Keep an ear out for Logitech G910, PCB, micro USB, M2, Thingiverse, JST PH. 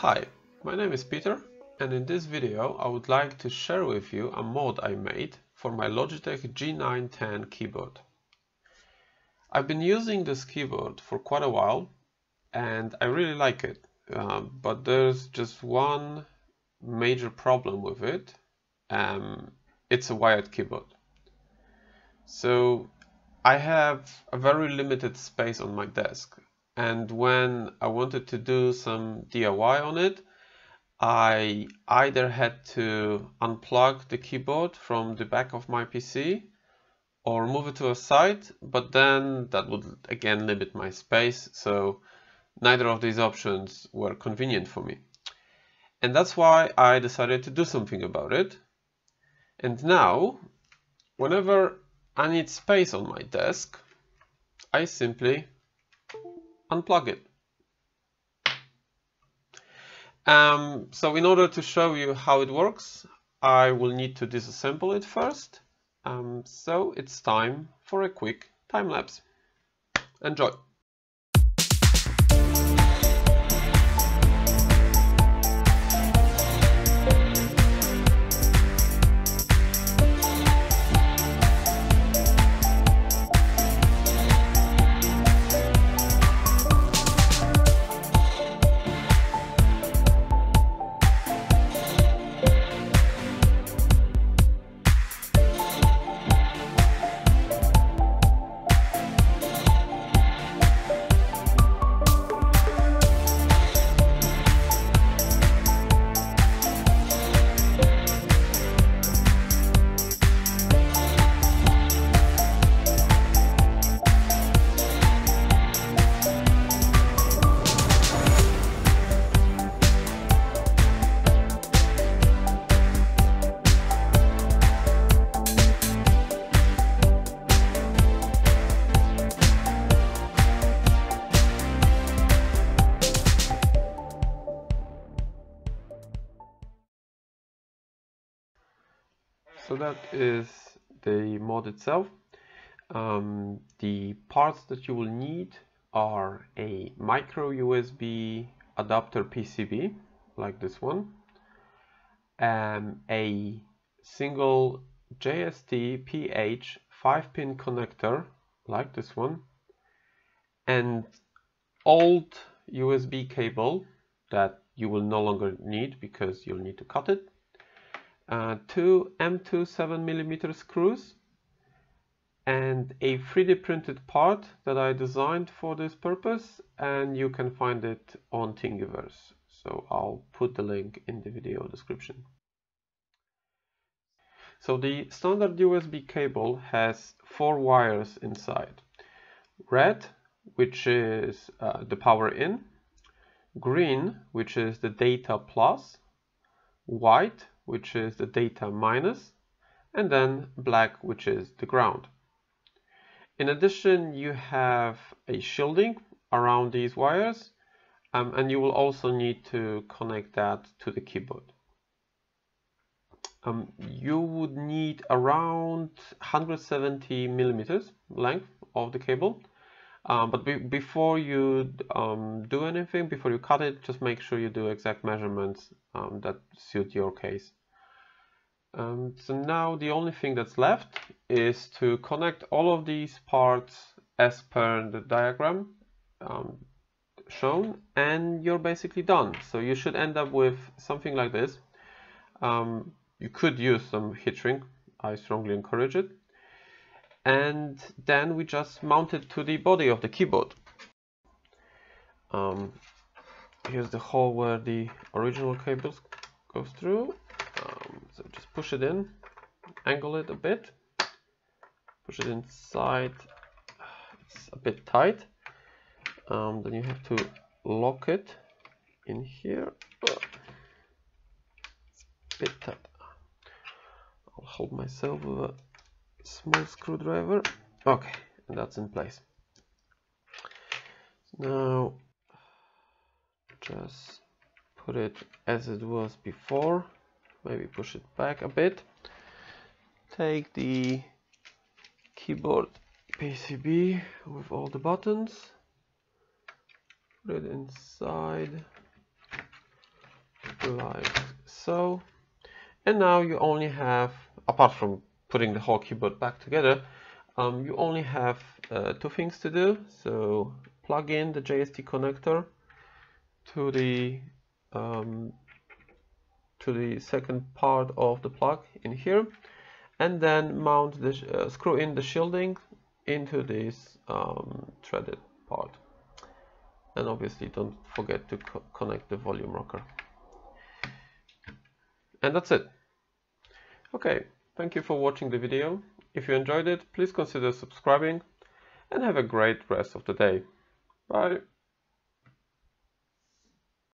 Hi, my name is Peter, and in this video I would like to share with you a mod I made for my Logitech G910 keyboard. I've been using this keyboard for quite a while and I really like it, but there's just one major problem with it. It's a wired keyboard. So I have a very limited space on my desk. And when I wanted to do some DIY on it, I either had to unplug the keyboard from the back of my PC or move it to a side, but then that would again limit my space, so neither of these options were convenient for me. And that's why I decided to do something about it. And now, whenever I need space on my desk, I simply unplug it. So in order to show you how it works, I will need to disassemble it first. So it's time for a quick time lapse. Enjoy. So that is the mod itself. The parts that you will need are a micro USB adapter PCB, like this one, a single JST PH 5-pin connector, like this one, and old USB cable that you will no longer need because you'll need to cut it. Two M2 7mm screws and a 3D printed part that I designed for this purpose, and you can find it on Thingiverse, so I'll put the link in the video description. So the standard USB cable has 4 wires inside. Red, which is the power in, green, which is the data plus, white, which is the data minus, and then black, which is the ground. In addition, you have a shielding around these wires, and you will also need to connect that to the keyboard. You would need around 170mm length of the cable, but before you do anything, before you cut it, just make sure you do exact measurements that suit your case. So now the only thing that's left is to connect all of these parts as per the diagram shown, and you're basically done. So you should end up with something like this. You could use some heat shrink, I strongly encourage it. And then we just mount it to the body of the keyboard. Here's the hole where the original cables goes through. So just push it in, angle it a bit, push it inside. It's a bit tight. Then you have to lock it in here. It's a bit tight. I'll hold myself with a small screwdriver. Okay, and that's in place. Now just put it as it was before, maybe push it back a bit, take the keyboard PCB with all the buttons, put it inside, like so. And now you only have, apart from putting the whole keyboard back together, you only have two things to do. So plug in the JST connector to the second part of the plug in here, and then mount the screw in the shielding into this threaded part, and obviously don't forget to connect the volume rocker. And that's it. Okay, thank you for watching the video. If you enjoyed it, please consider subscribing, and have a great rest of the day. Bye.